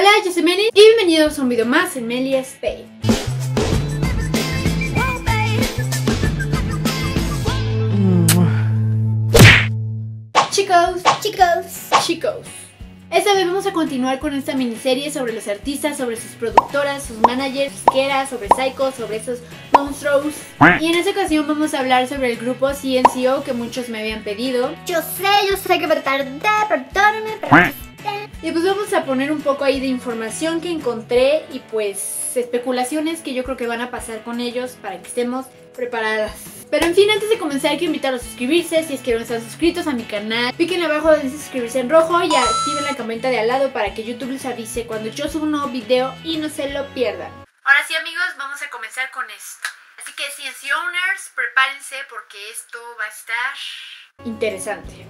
Hola, yo soy Meli y bienvenidos a un video más en Meli Sbeib. Chicos, esta vez vamos a continuar con esta miniserie sobre los artistas, sobre sus productoras, sus managers, disqueras, sobre Syco, sobre esos monstruos. Y en esta ocasión vamos a hablar sobre el grupo CNCO que muchos me habían pedido. Yo sé que me tardé, perdónenme, pero... Y pues vamos a poner un poco ahí de información que encontré y pues especulaciones que yo creo que van a pasar con ellos para que estemos preparadas. Pero en fin, antes de comenzar quiero invitarlos a suscribirse si es que no están suscritos a mi canal. Piquen abajo donde dice suscribirse en rojo y activen la campanita de al lado para que YouTube les avise cuando yo suba un nuevo video y no se lo pierdan. Ahora sí amigos, vamos a comenzar con esto. Así que CNCO Owners, prepárense porque esto va a estar interesante.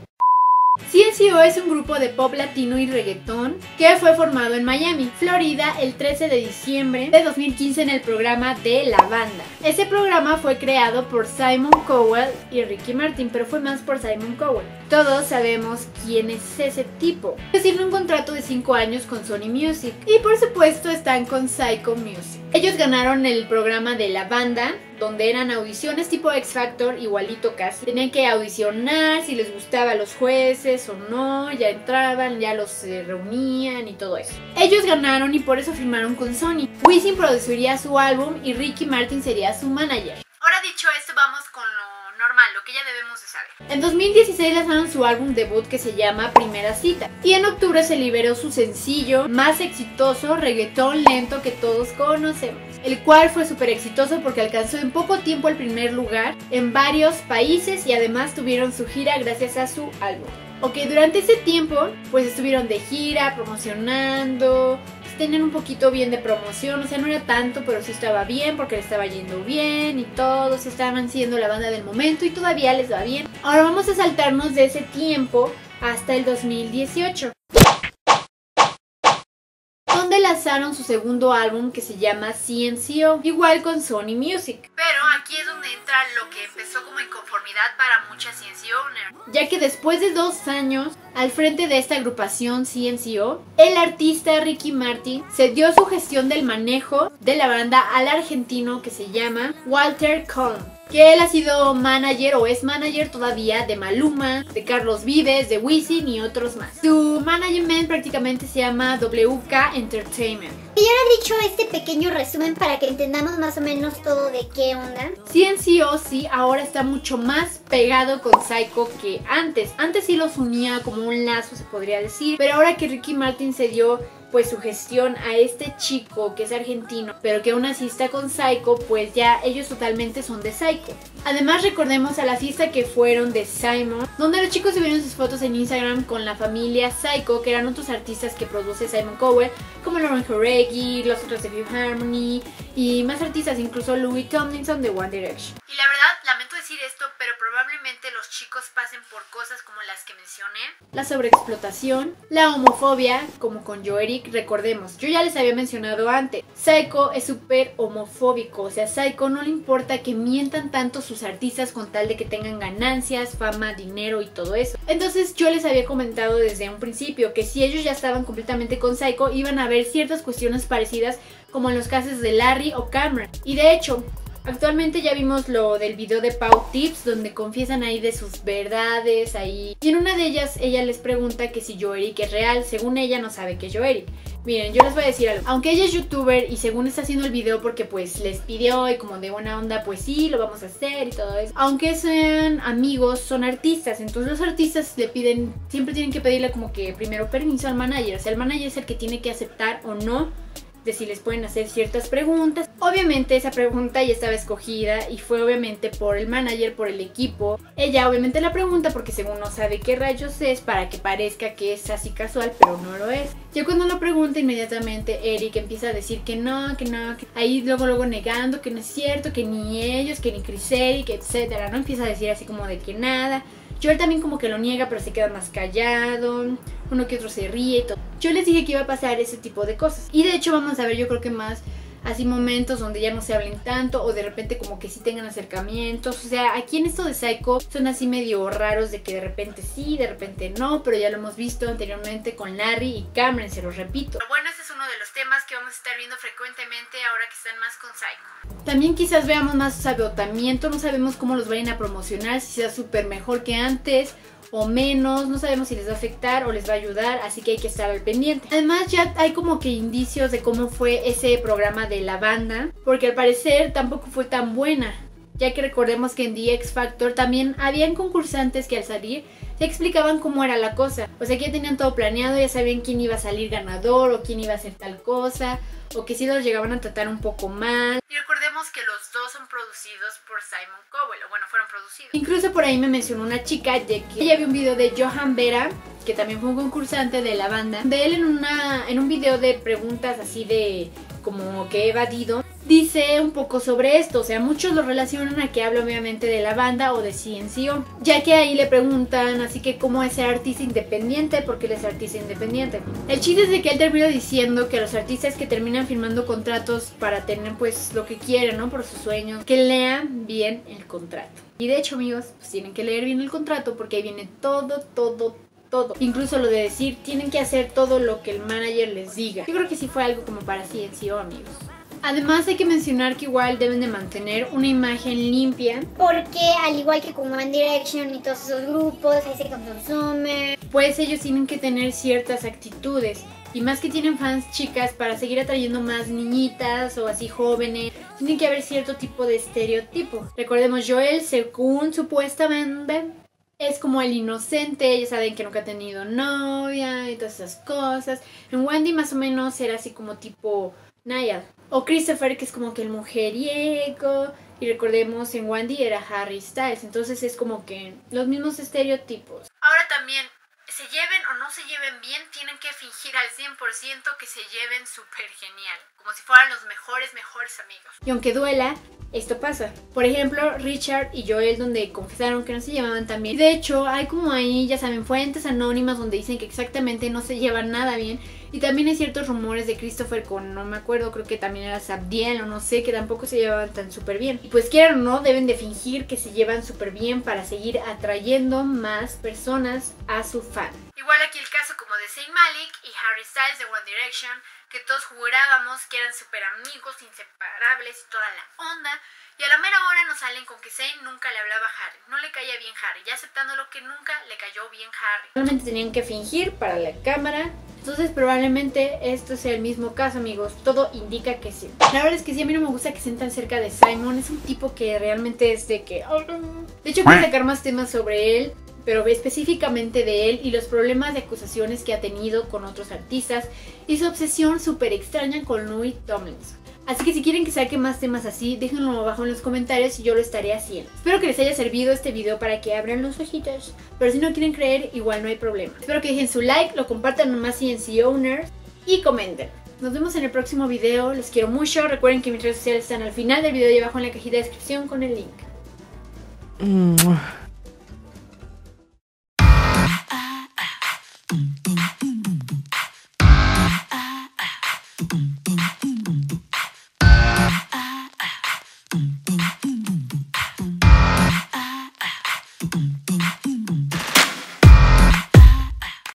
CNCO es un grupo de pop latino y reggaetón que fue formado en Miami, Florida, el 13 de diciembre de 2015 en el programa de La Banda. Ese programa fue creado por Simon Cowell y Ricky Martin, pero fue más por Simon Cowell. Todos sabemos quién es ese tipo. Reciben un contrato de 5 años con Sony Music y por supuesto están con Syco Music. Ellos ganaron el programa de La Banda, donde eran audiciones tipo X Factor, igualito casi. Tenían que audicionar si les gustaba a los jueces o no, ya entraban, ya los reunían y todo eso. Ellos ganaron y por eso firmaron con Sony. Wisin produciría su álbum y Ricky Martin sería su manager. Ahora dicho esto, vamos con lo normal, lo que ya debemos de saber. En 2016 lanzaron su álbum debut que se llama Primera Cita. Y en octubre se liberó su sencillo más exitoso, Reggaeton Lento, que todos conocemos. El cual fue súper exitoso porque alcanzó en poco tiempo el primer lugar en varios países y además tuvieron su gira gracias a su álbum. Ok, durante ese tiempo pues estuvieron de gira, promocionando, pues, tenían un poquito bien de promoción, o sea no era tanto pero sí estaba bien porque le estaba yendo bien y todos estaban siendo la banda del momento y todavía les va bien. Ahora vamos a saltarnos de ese tiempo hasta el 2018. Lanzaron su segundo álbum que se llama CNCO, igual con Sony Music. Pero aquí es donde entra lo que empezó como inconformidad para muchas CNCO owners, ya que después de 2 años al frente de esta agrupación CNCO, el artista Ricky Martin cedió su gestión del manejo de la banda al argentino que se llama Walter Collins, que él ha sido manager o es manager todavía de Maluma, de Carlos Vives, de Wisin y otros más. Su management prácticamente se llama WK Entertainment. Y ahora dicho este pequeño resumen para que entendamos más o menos todo de qué onda. CNCO sí ahora está mucho más pegado con Syco que antes. Antes sí los unía como un lazo se podría decir, pero ahora que Ricky Martin se dio pues su gestión a este chico que es argentino pero que aún así está con Syco, pues ya ellos totalmente son de Syco. Además recordemos a la fiesta que fueron de Simon, donde los chicos subieron sus fotos en Instagram con la familia Syco, que eran otros artistas que produce Simon Cowell como Lauren Jauregui, los otros de Fifth Harmony y más artistas, incluso Louis Tomlinson de One Direction. Y la verdad lamento decir esto, pero probablemente los chicos pasen por cosas como las que mencioné, la sobreexplotación, la homofobia como con Joerick. Recordemos, yo ya les había mencionado antes, Syco es súper homofóbico, o sea, Syco no le importa que mientan tanto sus artistas con tal de que tengan ganancias, fama, dinero y todo eso. Entonces yo les había comentado desde un principio que si ellos ya estaban completamente con Syco iban a haber ciertas cuestiones parecidas como en los casos de Larry o Cameron. Y de hecho, actualmente ya vimos lo del video de Pau Tips, donde confiesan ahí de sus verdades ahí. Y en una de ellas ella les pregunta que si Joerick es real, según ella no sabe que es Joerick. Miren, yo les voy a decir algo, aunque ella es youtuber y según está haciendo el video porque pues les pidió y como de buena onda pues sí, lo vamos a hacer y todo eso. Aunque sean amigos, son artistas, entonces los artistas le piden, siempre tienen que pedirle como que primero permiso al manager. O sea, el manager es el que tiene que aceptar o no de si les pueden hacer ciertas preguntas. Obviamente esa pregunta ya estaba escogida y fue obviamente por el manager, por el equipo. Ella obviamente la pregunta porque según no sabe qué rayos es para que parezca que es así casual, pero no lo es. Ya cuando lo pregunta inmediatamente Erick empieza a decir que no, ahí luego negando que no es cierto, que ni ellos, que ni Chriseri, que etcétera, ¿no? Empieza a decir así como de que nada. Joel también como que lo niega pero se queda más callado, uno que otro se ríe y todo. Yo les dije que iba a pasar ese tipo de cosas y de hecho vamos a ver yo creo que más así momentos donde ya no se hablen tanto o de repente como que sí tengan acercamientos. O sea, aquí en esto de Syco son así medio raros de que de repente sí, de repente no, pero ya lo hemos visto anteriormente con Larry y Cameron, se los repito. Pero bueno, ese es uno de los temas que vamos a estar viendo frecuentemente ahora que están más con Syco. También quizás veamos más sabotamiento, no sabemos cómo los vayan a promocionar, si sea súper mejor que antes o menos, no sabemos si les va a afectar o les va a ayudar, así que hay que estar al pendiente. Además ya hay como que indicios de cómo fue ese programa de la banda, porque al parecer tampoco fue tan buena, ya que recordemos que en The X Factor también habían concursantes que al salir te explicaban cómo era la cosa. O sea, que ya tenían todo planeado, ya sabían quién iba a salir ganador o quién iba a hacer tal cosa, o que sí los llegaban a tratar un poco mal. Y recordemos que los dos son producidos por Simon Cowell, o bueno, fueron producidos. Incluso por ahí me mencionó una chica de que ella vio un video de Johan Vera, que también fue un concursante de la banda, de él en un video de preguntas así de como que evadido. Dice un poco sobre esto, o sea, muchos lo relacionan a que habla obviamente de la banda o de CNCO, ya que ahí le preguntan así que cómo es ser artista independiente, porque él es artista independiente. El chiste es de que él termina diciendo que los artistas que terminan firmando contratos para tener pues lo que quieren, ¿no? Por sus sueños, que lean bien el contrato. Y de hecho, amigos, pues tienen que leer bien el contrato porque ahí viene todo. Incluso lo de decir, tienen que hacer todo lo que el manager les diga. Yo creo que sí fue algo como para CNCO, amigos. Además hay que mencionar que igual deben de mantener una imagen limpia, porque al igual que como One Direction y todos esos grupos, ahí se consumen, pues ellos tienen que tener ciertas actitudes. Y más que tienen fans chicas, para seguir atrayendo más niñitas o así jóvenes, tienen que haber cierto tipo de estereotipo. Recordemos, Joel, según supuestamente, es como el inocente, ya saben que nunca ha tenido novia y todas esas cosas. En Wendy más o menos era así como tipo Niall. O Christopher, que es como que el mujeriego. Y recordemos, en Wendy era Harry Styles. Entonces es como que los mismos estereotipos. Ahora también, se lleven o no se lleven bien, tienen que fingir al 100% que se lleven súper genial. Como si fueran los mejores amigos. Y aunque duela, esto pasa. Por ejemplo, Richard y Joel, donde confesaron que no se llevaban tan bien. De hecho, hay como ahí, ya saben, fuentes anónimas donde dicen que exactamente no se llevan nada bien. Y también hay ciertos rumores de Christopher con, no me acuerdo, creo que también era Zabdiel o no sé, que tampoco se llevaban tan súper bien. Y pues quieran o no, deben de fingir que se llevan súper bien para seguir atrayendo más personas a su fan. Igual aquí el caso como de Zayn Malik y Harry Styles de One Direction, que todos jurábamos que eran súper amigos, inseparables y toda la onda. Y a la mera hora nos salen con que Zayn nunca le hablaba a Harry, no le caía bien Harry, ya aceptándolo que nunca le cayó bien Harry. Solamente tenían que fingir para la cámara. Entonces probablemente esto sea el mismo caso, amigos. Todo indica que sí. La verdad es que sí, a mí no me gusta que sientan cerca de Simon. Es un tipo que realmente es de que... De hecho, quiero sacar más temas sobre él, pero específicamente de él y los problemas de acusaciones que ha tenido con otros artistas y su obsesión súper extraña con Louis Tomlinson. Así que si quieren que saque más temas así, déjenlo abajo en los comentarios y yo lo estaré haciendo. Espero que les haya servido este video para que abran los ojitos, pero si no quieren creer, igual no hay problema. Espero que dejen su like, lo compartan con más CNCO owners y comenten. Nos vemos en el próximo video, los quiero mucho. Recuerden que mis redes sociales están al final del video y abajo en la cajita de descripción con el link.